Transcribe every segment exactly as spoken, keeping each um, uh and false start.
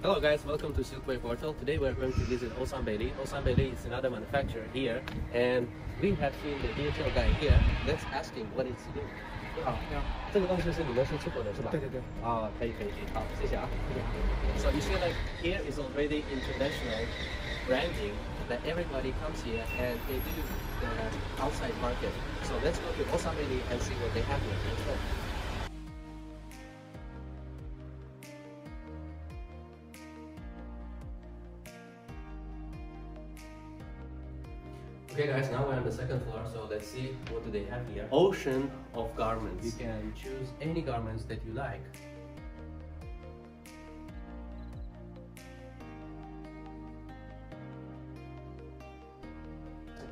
Hello guys, welcome to Silkway Portal. Today we are going to visit Oushangbeili. Oushangbeili is another manufacturer here, and we have seen the D H L guy here. Let's ask him what it's doing. 好，这个东西是你们是出口的是吧？对对对。啊，可以可以，好，谢谢啊。So you see, like here is already international branding that everybody comes here and they do the outside market. So let's go to Oushangbeili and see what they have here. Okay guys, now we're on the second floor, so let's see what do they have here. Ocean of garments. You can choose any garments that you like.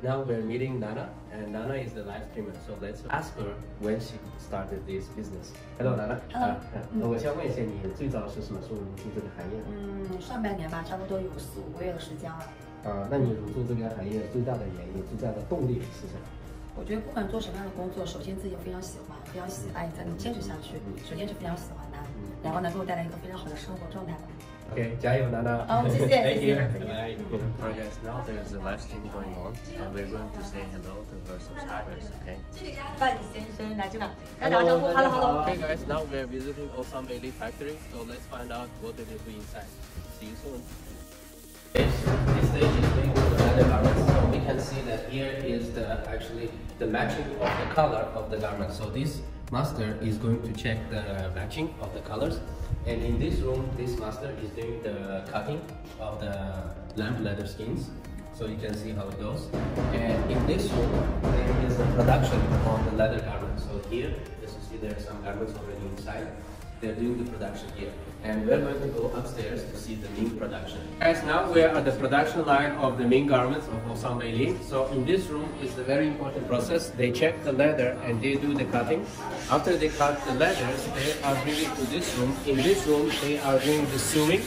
Now we're meeting Nana, and Nana is the live streamer, so let's ask her when she started this business. Hello Nana. Hello. 呃，我先问一下，你最早是什么时候入这个行业？嗯，上半年吧，差不多有四五个月的时间了。 啊，那你入驻这个行业最大的原因、最大的动力是什么？我觉得不管做什么样的工作，首先自己非常喜欢，非常喜爱才能坚持下去。首先是非常喜欢它，然后能给我带来一个非常好的生活状态吧。OK， 加油，娜娜！好，谢谢，谢谢。All right, guys, now there's a live stream going on, and we're going to say hello to her subscribers. Okay. 范先生来这吧，来打招呼 ，hello hello。Okay, guys, now we're visiting Oushangbeili factory, so let's find out what they do inside. See you soon. This stage is being the garments, so we can see that here is the actually the matching of the color of the garment. So this master is going to check the matching of the colors, and in this room, this master is doing the cutting of the lamb leather skins. So you can see how it goes. And in this room, there is a production of the leather garment. So here, as you see, there are some garments already inside. They're doing the production here, and we're going to go upstairs to see the Ming production. Guys, now we are at the production line of the Ming garments of Oushangbeili. So in this room is the very important process. They check the leather and they do the cutting. After they cut the leathers, they are bringing to this room. In this room, they are doing the sewing.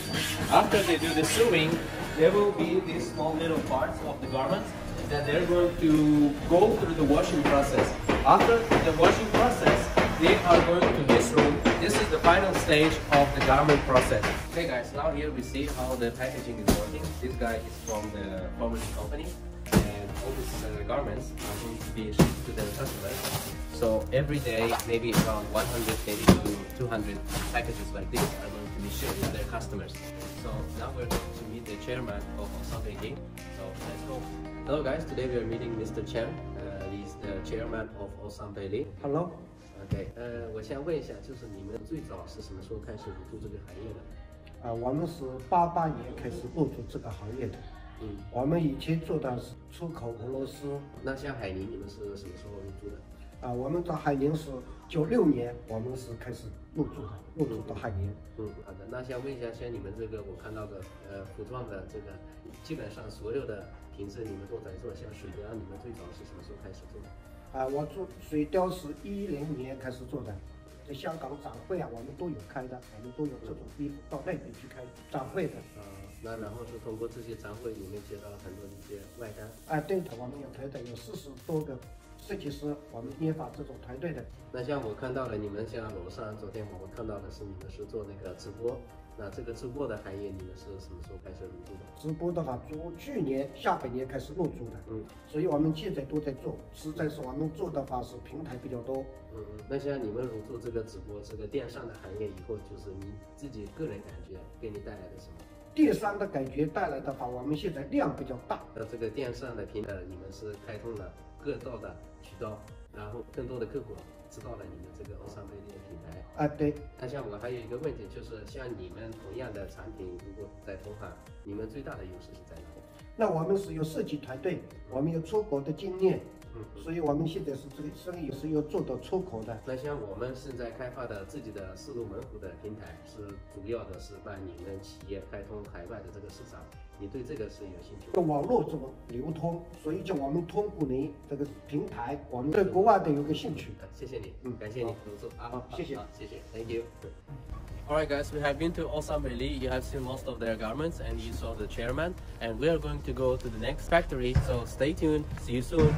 After they do the sewing, there will be these small little parts of the garments that they're going to go through the washing process. After the washing process, they are going to this room. This is the final stage of the garment process. Okay guys, now here we see how the packaging is working. This guy is from the formerly company, and all these uh, garments are going to be shipped to their customers. So every day, maybe around one hundred, maybe to two hundred packages like this are going to be shipped to their customers. So now we're going to meet the chairman of Oushangbeili. So let's go. Hello guys, today we are meeting Mister Chen. Uh, he's the chairman of Oushangbeili. Hello. OK， 呃，我先问一下，就是你们最早是什么时候开始入驻这个行业的？啊，我们是八八年开始入驻这个行业的。嗯，我们以前做的是出口俄罗斯。那像海宁，你们是什么时候入驻的？啊，我们到海宁是九六年，我们是开始入驻的，入驻到海宁。嗯，好的。那想问一下，像你们这个我看到的，呃，服装的这个，基本上所有的瓶子你们都在做，像水雕，你们最早是什么时候开始做的？ 啊，我做水雕是一零年开始做的，在香港展会啊，我们都有开的，我们都有这种衣服到那边去开展会的。啊、嗯，那然后是通过这些展会里面接到很多一些外单。啊，对的，我们有团队有四十多个设计师，我们研发这种团队的。那像我看到了你们像楼上，昨天我们看到的是你们是做那个直播，那这个直播的行业你们是什么时候开始入驻的？直播的话，从去年下半年开始入驻的。嗯，所以我们现在都在做，实在是我们做的话是平台比较多。嗯嗯，那像你们入驻这个直播这个电商的行业以后，就是你自己个人感觉给你带来的什么？ 电商的感觉带来的话，我们现在量比较大。那这个电商的平台，你们是开通了各道的渠道，然后更多的客户知道了你们这个Oushangbeili的品牌。啊，对。那像我还有一个问题，就是像你们同样的产品，如果在投放，你们最大的优势是在哪里？那我们是有设计团队，我们有出国的经验。 所以，我们现在是这个生意是要做到出口的。那像我们现在开发的自己的四路门户的平台，是主要的是帮你们企业开通海外的这个市场。你对这个是有兴趣？网络怎么流通？所以，就我们通过您这个平台，我们对国外的有个兴趣。谢谢你，嗯，感谢你合作啊，谢谢，谢谢 ，Thank you。 Alright guys, we have been to Oushangbeili, you have seen most of their garments and you saw the chairman, and we are going to go to the next factory, so stay tuned, see you soon!